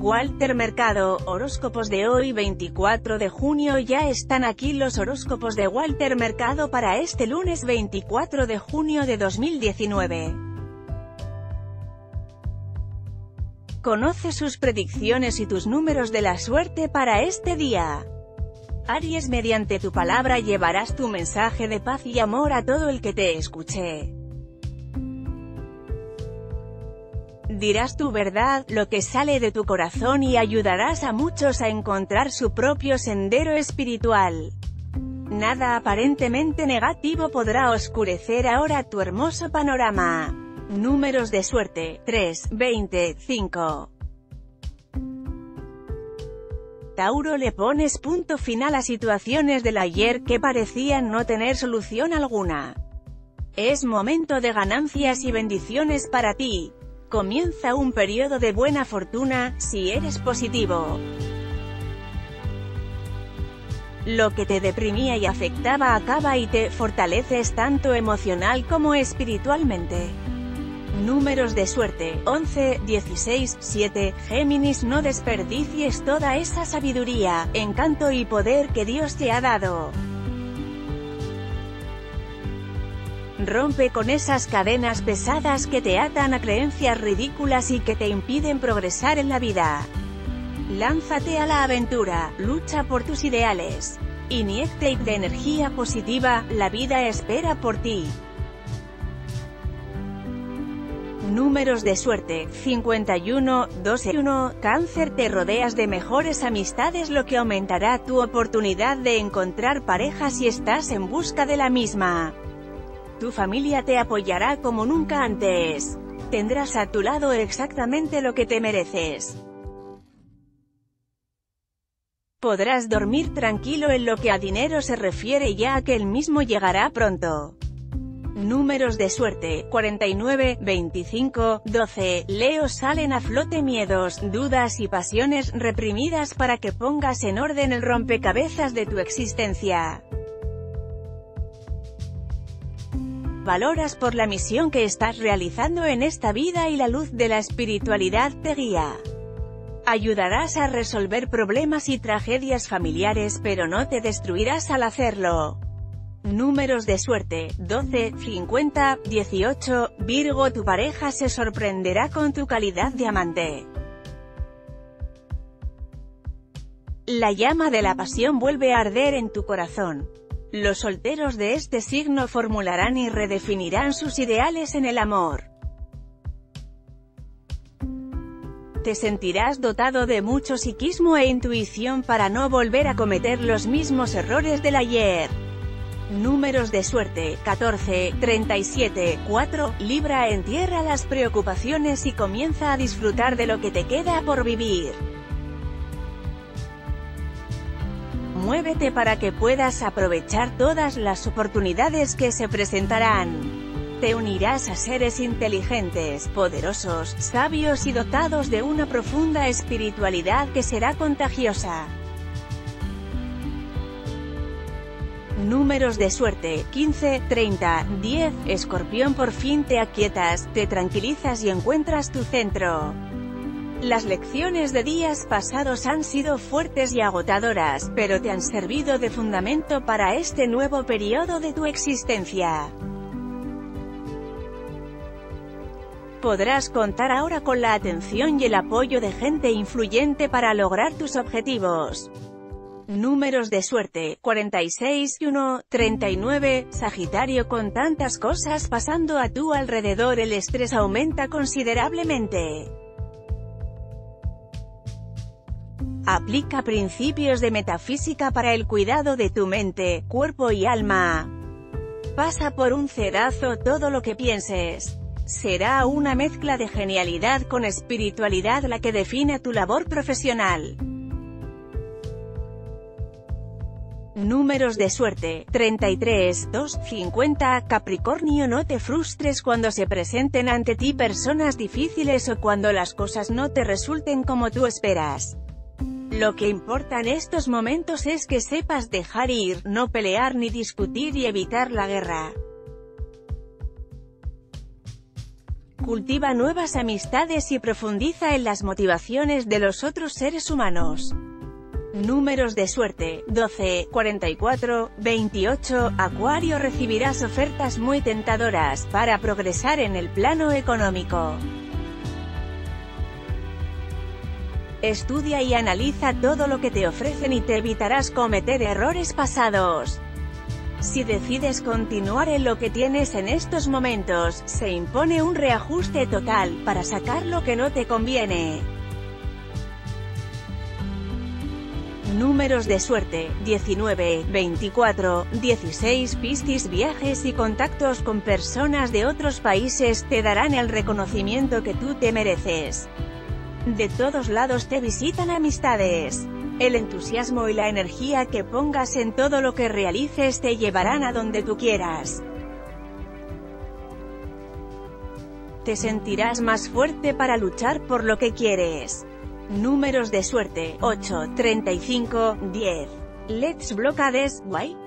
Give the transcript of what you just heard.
Walter Mercado, horóscopos de hoy 24 de junio. Ya están aquí los horóscopos de Walter Mercado para este lunes 24 de junio de 2019. Conoce sus predicciones y tus números de la suerte para este día. Aries, mediante tu palabra llevarás tu mensaje de paz y amor a todo el que te escuche. Dirás tu verdad, lo que sale de tu corazón, y ayudarás a muchos a encontrar su propio sendero espiritual. Nada aparentemente negativo podrá oscurecer ahora tu hermoso panorama. Números de suerte: 3, 20, 5. Tauro, le pones punto final a situaciones del ayer que parecían no tener solución alguna. Es momento de ganancias y bendiciones para ti. Comienza un periodo de buena fortuna, si eres positivo. Lo que te deprimía y afectaba acaba y te fortaleces tanto emocional como espiritualmente. Números de suerte: 11, 16, 7. Géminis, no desperdicies toda esa sabiduría, encanto y poder que Dios te ha dado. Rompe con esas cadenas pesadas que te atan a creencias ridículas y que te impiden progresar en la vida. Lánzate a la aventura, lucha por tus ideales. Inyéctate de energía positiva, la vida espera por ti. Números de suerte: 51, 12, 1. Cáncer, te rodeas de mejores amistades, lo que aumentará tu oportunidad de encontrar pareja si estás en busca de la misma. Tu familia te apoyará como nunca antes. Tendrás a tu lado exactamente lo que te mereces. Podrás dormir tranquilo en lo que a dinero se refiere, ya que el mismo llegará pronto. Números de suerte: 49, 25, 12. Leo, salen a flote miedos, dudas y pasiones reprimidas para que pongas en orden el rompecabezas de tu existencia. Valoras por la misión que estás realizando en esta vida y la luz de la espiritualidad te guía. Ayudarás a resolver problemas y tragedias familiares, pero no te destruirás al hacerlo. Números de suerte: 12, 50, 18. Virgo, tu pareja se sorprenderá con tu calidad de amante. La llama de la pasión vuelve a arder en tu corazón. Los solteros de este signo formularán y redefinirán sus ideales en el amor. Te sentirás dotado de mucho psiquismo e intuición para no volver a cometer los mismos errores del ayer. Números de suerte: 14, 37, 4. Libra, entierra las preocupaciones y comienza a disfrutar de lo que te queda por vivir. Muévete para que puedas aprovechar todas las oportunidades que se presentarán. Te unirás a seres inteligentes, poderosos, sabios y dotados de una profunda espiritualidad que será contagiosa. Números de suerte: 15, 30, 10. Escorpión, por fin te aquietas, te tranquilizas y encuentras tu centro. Las lecciones de días pasados han sido fuertes y agotadoras, pero te han servido de fundamento para este nuevo periodo de tu existencia. Podrás contar ahora con la atención y el apoyo de gente influyente para lograr tus objetivos. Números de suerte: 46, 1, 39. Sagitario, con tantas cosas pasando a tu alrededor, el estrés aumenta considerablemente. Aplica principios de metafísica para el cuidado de tu mente, cuerpo y alma. Pasa por un cedazo todo lo que pienses. Será una mezcla de genialidad con espiritualidad la que define tu labor profesional. Números de suerte: 33, 2, 50. Capricornio, no te frustres cuando se presenten ante ti personas difíciles o cuando las cosas no te resulten como tú esperas. Lo que importa en estos momentos es que sepas dejar ir, no pelear ni discutir y evitar la guerra. cultiva nuevas amistades y profundiza en las motivaciones de los otros seres humanos. Números de suerte, 12, 44, 28, Acuario. Recibirás ofertas muy tentadoras para progresar en el plano económico. Estudia y analiza todo lo que te ofrecen y te evitarás cometer errores pasados. Si decides continuar en lo que tienes en estos momentos, se impone un reajuste total, para sacar lo que no te conviene. Números de suerte, 19, 24, 16, Piscis. Viajes y contactos con personas de otros países te darán el reconocimiento que tú te mereces. De todos lados te visitan amistades. El entusiasmo y la energía que pongas en todo lo que realices te llevarán a donde tú quieras. Te sentirás más fuerte para luchar por lo que quieres. Números de suerte, 8, 35, 10. Let's block this, why?